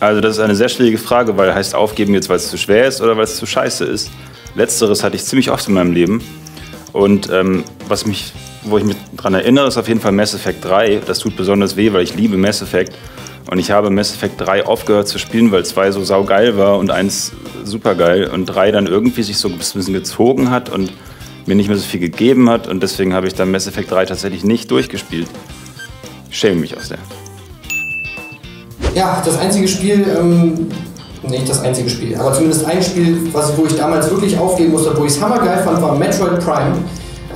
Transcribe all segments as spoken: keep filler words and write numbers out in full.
Also das ist eine sehr schwierige Frage, weil heißt aufgeben jetzt, weil es zu schwer ist oder weil es zu scheiße ist. Letzteres hatte ich ziemlich oft in meinem Leben. Und ähm, was mich, wo ich mich dran erinnere, ist auf jeden Fall Mass Effect drei. Das tut besonders weh, weil ich liebe Mass Effect. Und ich habe Mass Effect drei aufgehört zu spielen, weil zwei so saugeil war und eins supergeil. Und drei dann irgendwie sich so ein bisschen gezogen hat und mir nicht mehr so viel gegeben hat. Und deswegen habe ich dann Mass Effect drei tatsächlich nicht durchgespielt. Ich schäme mich auch sehr. Ja, das einzige Spiel, ähm, nicht das einzige Spiel, aber zumindest ein Spiel, was, wo ich damals wirklich aufgeben musste, wo ich es hammergeil fand, war Metroid Prime.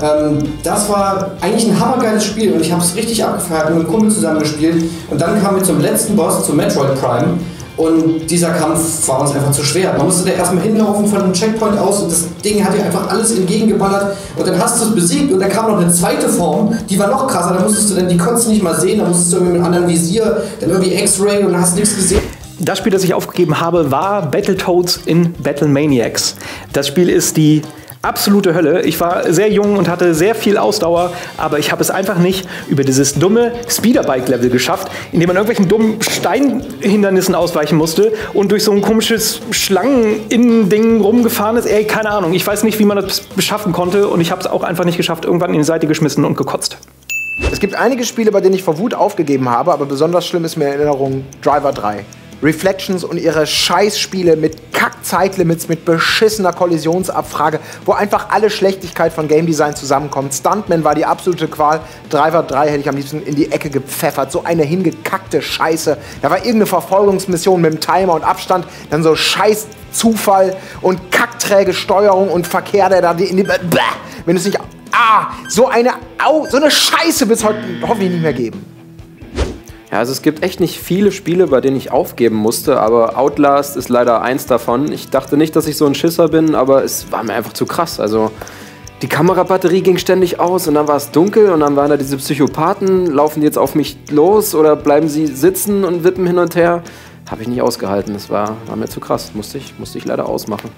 Ähm, das war eigentlich ein hammergeiles Spiel und ich habe es richtig abgefeiert, mit einem Kumpel zusammen gespielt. Und dann kamen wir zum letzten Boss, zu Metroid Prime. Und dieser Kampf war uns einfach zu schwer. Man musste da erstmal hinlaufen von einem Checkpoint aus und das Ding hat dir einfach alles entgegengeballert. Und dann hast du es besiegt und dann kam noch eine zweite Form, die war noch krasser. Da musstest du dann, die konntest du nicht mal sehen, da musstest du irgendwie mit einem anderen Visier, dann irgendwie X-Ray und dann hast du nichts gesehen. Das Spiel, das ich aufgegeben habe, war Battletoads in Battle Maniacs. Das Spiel ist die absolute Hölle. Ich war sehr jung und hatte sehr viel Ausdauer, aber ich habe es einfach nicht über dieses dumme Speederbike-Level geschafft, in dem man irgendwelchen dummen Steinhindernissen ausweichen musste und durch so ein komisches Schlangen-Innen-Ding rumgefahren ist. Ey, keine Ahnung. Ich weiß nicht, wie man das schaffen konnte und ich habe es auch einfach nicht geschafft. Irgendwann in die Seite geschmissen und gekotzt. Es gibt einige Spiele, bei denen ich vor Wut aufgegeben habe, aber besonders schlimm ist mir in Erinnerung Driver drei. Reflections und ihre Scheißspiele mit Kack-Zeitlimits, mit beschissener Kollisionsabfrage, wo einfach alle Schlechtigkeit von Game Design zusammenkommt. Stuntman war die absolute Qual. Driver drei hätte ich am liebsten in die Ecke gepfeffert. So eine hingekackte Scheiße. Da war irgendeine Verfolgungsmission mit dem Timer und Abstand, dann so scheiß Zufall und kackträge Steuerung und Verkehr, der da in die... Bäh, wenn es nicht... Ah! So eine... Au, so eine Scheiße wird es heute hoffentlich nicht mehr geben. Ja, also es gibt echt nicht viele Spiele, bei denen ich aufgeben musste, aber Outlast ist leider eins davon. Ich dachte nicht, dass ich so ein Schisser bin, aber es war mir einfach zu krass. Also die Kamerabatterie ging ständig aus und dann war es dunkel und dann waren da diese Psychopathen, laufen die jetzt auf mich los oder bleiben sie sitzen und wippen hin und her? Habe ich nicht ausgehalten, das war, war mir zu krass, musste ich, musste ich leider ausmachen.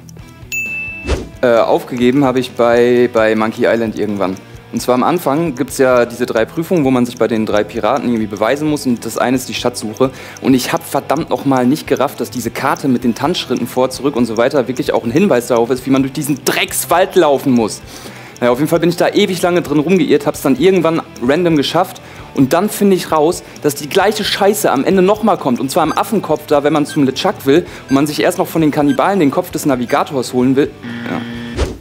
Äh, aufgegeben habe ich bei, bei Monkey Island irgendwann. Und zwar am Anfang gibt es ja diese drei Prüfungen, wo man sich bei den drei Piraten irgendwie beweisen muss und das eine ist die Schatzsuche. Und ich habe verdammt nochmal nicht gerafft, dass diese Karte mit den Tanzschritten vor, zurück und so weiter wirklich auch ein Hinweis darauf ist, wie man durch diesen Dreckswald laufen muss. Naja, auf jeden Fall bin ich da ewig lange drin rumgeirrt, hab's dann irgendwann random geschafft. Und dann finde ich raus, dass die gleiche Scheiße am Ende nochmal kommt. Und zwar am Affenkopf da, wenn man zum LeChuck will und man sich erst noch von den Kannibalen den Kopf des Navigators holen will. Ja.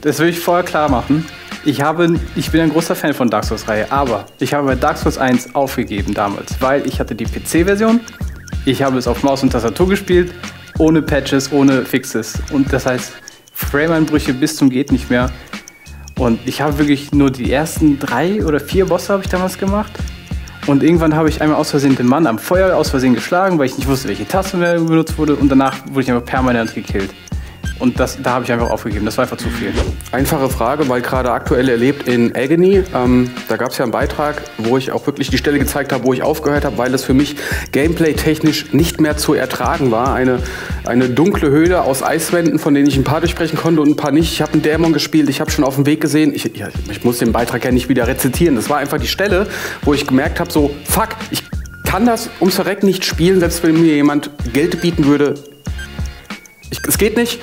Das will ich vorher klar machen. Ich, habe, ich bin ein großer Fan von Dark Souls-Reihe, aber ich habe bei Dark Souls eins aufgegeben damals, weil ich hatte die P C-Version, ich habe es auf Maus und Tastatur gespielt, ohne Patches, ohne Fixes. Und das heißt, Frame-Einbrüche bis zum geht nicht mehr. Und ich habe wirklich nur die ersten drei oder vier Bosse habe ich damals gemacht. Und irgendwann habe ich einmal aus Versehen den Mann am Feuer aus Versehen geschlagen, weil ich nicht wusste, welche Taste mehr benutzt wurde. Und danach wurde ich einfach permanent gekillt. Und das, da habe ich einfach aufgegeben. Das war einfach zu viel. Einfache Frage, weil gerade aktuell erlebt in Agony, ähm, da gab es ja einen Beitrag, wo ich auch wirklich die Stelle gezeigt habe, wo ich aufgehört habe, weil es für mich gameplay-technisch nicht mehr zu ertragen war. Eine, eine dunkle Höhle aus Eiswänden, von denen ich ein paar durchbrechen konnte und ein paar nicht. Ich habe einen Dämon gespielt, ich habe schon auf dem Weg gesehen. Ich, ich, ich muss den Beitrag ja nicht wieder rezitieren. Das war einfach die Stelle, wo ich gemerkt habe, so, fuck, ich kann das ums Verrecken nicht spielen, selbst wenn mir jemand Geld bieten würde. Ich, es geht nicht.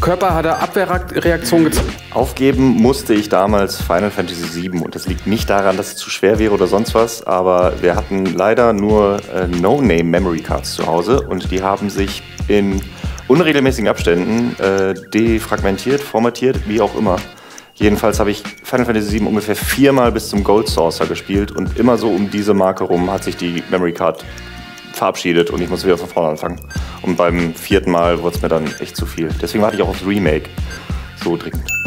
Körper hat eine Abwehrreaktion gezeigt. Aufgeben musste ich damals Final Fantasy sieben und das liegt nicht daran, dass es zu schwer wäre oder sonst was, aber wir hatten leider nur äh, No-Name-Memory-Cards zu Hause und die haben sich in unregelmäßigen Abständen äh, defragmentiert, formatiert, wie auch immer. Jedenfalls habe ich Final Fantasy sieben ungefähr viermal bis zum Gold Saucer gespielt und immer so um diese Marke rum hat sich die Memory-Card verabschiedet und ich muss wieder von vorne anfangen. Und beim vierten Mal wurde es mir dann echt zu viel. Deswegen warte ich auch aufs Remake. So dringend.